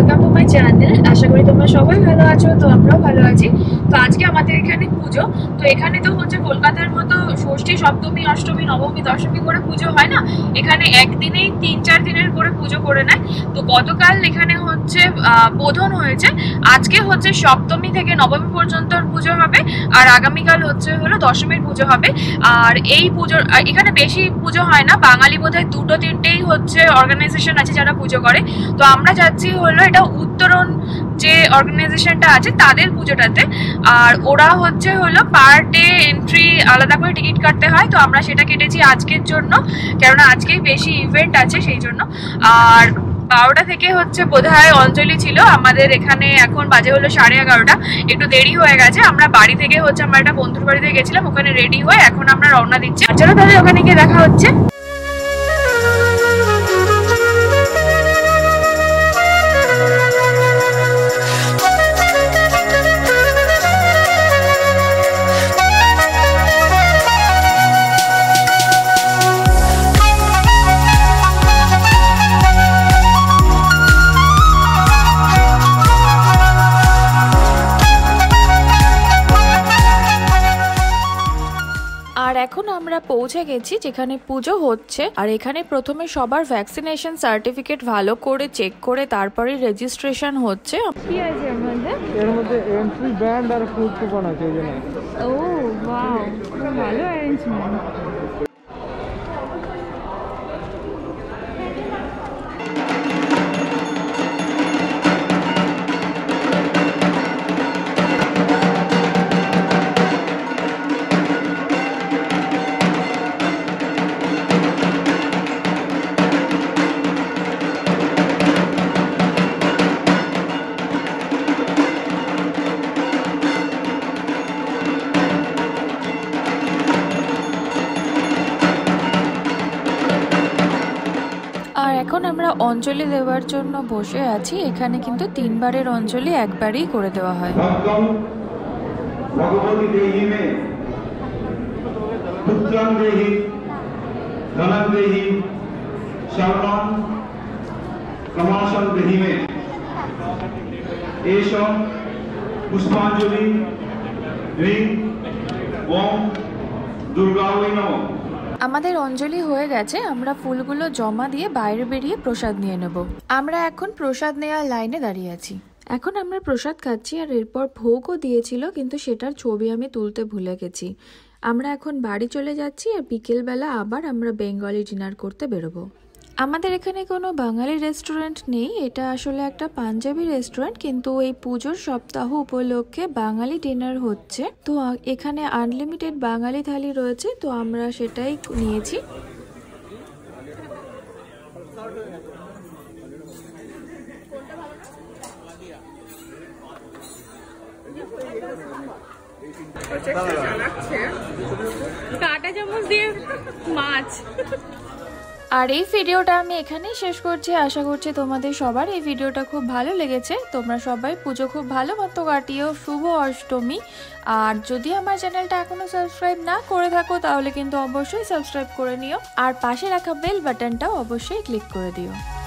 Welcome to my channel. आशा करी तुम्हारा सबाई भलो आछो। तो आमराओ भलो आछि। तो आज के आमादेर एखाने पुजो। तो एखाने तो होच्छे कलकातार मतो षष्ठी सप्तमी अष्टमी नवमी दशमी करे पुजो हय ना, एखाने एक दिनेई तीन चार दिनेर करे पुजो करे नेय। तो गतकाल एखाने होच्छे बोधन हयेछे, आजके होच्छे सप्तमी थेके नवमी पर्यन्त पुजो हबे और आगामीकाल होच्छे हलो दशमीर पुजो हबे। और एई पुजो एखाने बेशी पुजो हय ना, बांगाली बोधहय दुटो तीनटेई होच्छे अर्गानाइजेशन आछे जारा पुजो करे। तो आमरा जाच्छि হলো এটা উত্তরণ যে অর্গানাইজেশনটা আছে তাদের পুজোটাতে। আর ওরা হচ্ছে হলো পার ডে এন্ট্রি আলাদা করে টিকিট কাটতে হয়। তো আমরা সেটা কেটেছি আজকের জন্য, কারণ আজকেই বেশি ইভেন্ট আছে সেই জন্য। আর ১২টা থেকে হচ্ছে বোধহয় অঞ্জলি ছিল আমাদের এখানে। এখন বাজে হলো 11:30, একটু দেরি হয়ে গেছে। আমরা বাড়ি থেকে হচ্ছে আমরা একটা বন্ধুর বাড়িতে গেছিলাম, ওখানে রেডি হয়ে এখন আমরা রওনা দিচ্ছি। চলো তাহলে ওখানে গিয়ে দেখা হচ্ছে। পৌঁছে গেছি যেখানে পুজো হচ্ছে। আর এখানে প্রথমে সবার ভ্যাকসিনেশন সার্টিফিকেট ভালো করে চেক করে তারপরে রেজিস্ট্রেশন হচ্ছে। কি আছে আমাদের এর মধ্যে এন্ট্রি ব্যান্ড আর ফুড কুপন আছে এখানে। ও ওয়াও, ভালো অ্যারেঞ্জমেন্ট। এখন আমরা অঞ্জলি দেওয়ার জন্য বসে আছি। এখানে কিন্তু তিনবারের অঞ্জলি একবারই করে দেওয়া হয়। পুষ্পাঞ্জলি দুর্গা নমঃ। আমাদের অঞ্জলি হয়ে গেছে, আমরা ফুলগুলো জমা দিয়ে বাইরে বেরিয়ে প্রসাদ নিয়ে নেব। আমরা এখন প্রসাদ নেওয়ার লাইনে দাঁড়িয়ে আছি। এখন আমরা প্রসাদ খাচ্ছি। আর এরপর ভোগও দিয়েছিল, কিন্তু সেটার ছবি আমি তুলতে ভুলে গেছি। আমরা এখন বাড়ি চলে যাচ্ছি। আর বিকেলবেলা আবার আমরা বেঙ্গলি ডিনার করতে বেরোবো। আমাদের এখানে কোনো বাঙালি রেস্টুরেন্ট নেই, এটা আসলে একটা পাঞ্জাবি রেস্টুরেন্ট, কিন্তু এই পুজোর সপ্তাহ উপলক্ষে বাঙালি ডিনার হচ্ছে। তো এখানে আনলিমিটেড বাঙালি থালি রয়েছে, তো আমরা সেটাই নিয়েছি। কাঁটা চামচ দিয়ে মাছ। আর এই ভিডিওটা আমি এখানেই শেষ করছি। আশা করছি তোমাদের সবার এই ভিডিওটা খুব ভালো লেগেছে। তোমরা সবাই পুজো খুব ভালো মতো কাটিও। শুভ অষ্টমী। আর যদি আমার চ্যানেলটা এখনো সাবস্ক্রাইব না করে থাকো তাহলে কিন্তু অবশ্যই সাবস্ক্রাইব করে নিও। আর পাশে রাখা বেল বাটনটাও অবশ্যই ক্লিক করে দিও।